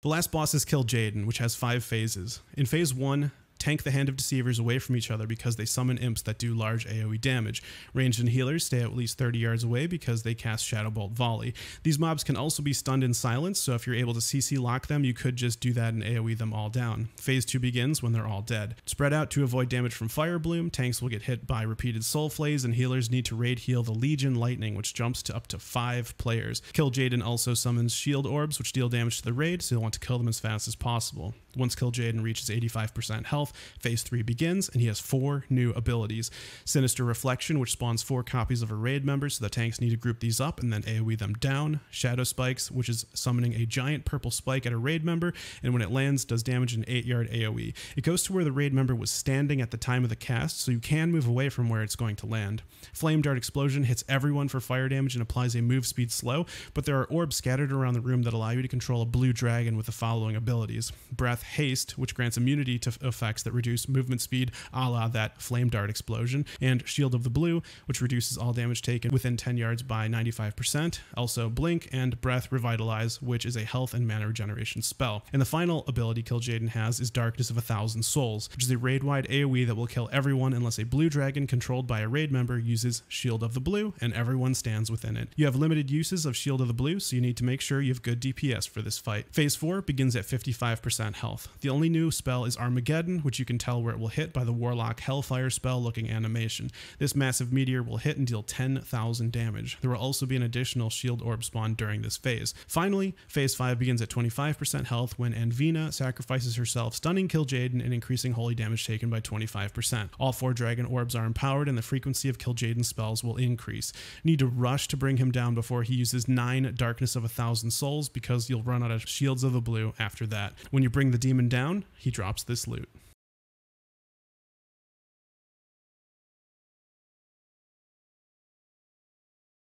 The last boss is Kil'jaeden, which has 5 phases. In phase 1, tank the Hand of Deceivers away from each other because they summon imps that do large AoE damage. Ranged and healers stay at least 30 yards away because they cast Shadow Bolt Volley. These mobs can also be stunned in silence, so if you're able to CC lock them, you could just do that and AoE them all down. Phase 2 begins when they're all dead. Spread out to avoid damage from Firebloom, tanks will get hit by repeated soul flays, and healers need to raid heal the Legion Lightning, which jumps to up to 5 players. Kil'jaeden also summons shield orbs, which deal damage to the raid, so you'll want to kill them as fast as possible. Once Kil'jaeden reaches 85% health, phase 3 begins, and he has 4 new abilities. Sinister Reflection, which spawns 4 copies of a raid member, so the tanks need to group these up and then AoE them down. Shadow Spikes, which is summoning a giant purple spike at a raid member, and when it lands, does damage an 8-yard AoE. It goes to where the raid member was standing at the time of the cast, so you can move away from where it's going to land. Flame Dart Explosion hits everyone for fire damage and applies a move speed slow, but there are orbs scattered around the room that allow you to control a blue dragon with the following abilities. Breath Haste, which grants immunity to effects that reduce movement speed, a la that Flame Dart Explosion, and Shield of the Blue, which reduces all damage taken within 10 yards by 95%, also Blink, and Breath Revitalize, which is a health and mana regeneration spell. And the final ability Kil'jaeden has is Darkness of a Thousand Souls, which is a raid-wide AoE that will kill everyone unless a blue dragon controlled by a raid member uses Shield of the Blue, and everyone stands within it. You have limited uses of Shield of the Blue, so you need to make sure you have good DPS for this fight. Phase 4 begins at 55% health. The only new spell is Armageddon, which you can tell where it will hit by the Warlock Hellfire spell looking animation. This massive meteor will hit and deal 10,000 damage. There will also be an additional shield orb spawn during this phase. Finally, phase 5 begins at 25% health when Anvina sacrifices herself, stunning Kil'jaeden and increasing holy damage taken by 25%. All 4 dragon orbs are empowered and the frequency of Kil'jaeden's spells will increase. Need to rush to bring him down before he uses 9 Darkness of a Thousand Souls because you'll run out of Shields of the Blue after that. When you bring the demon down, he drops this loot.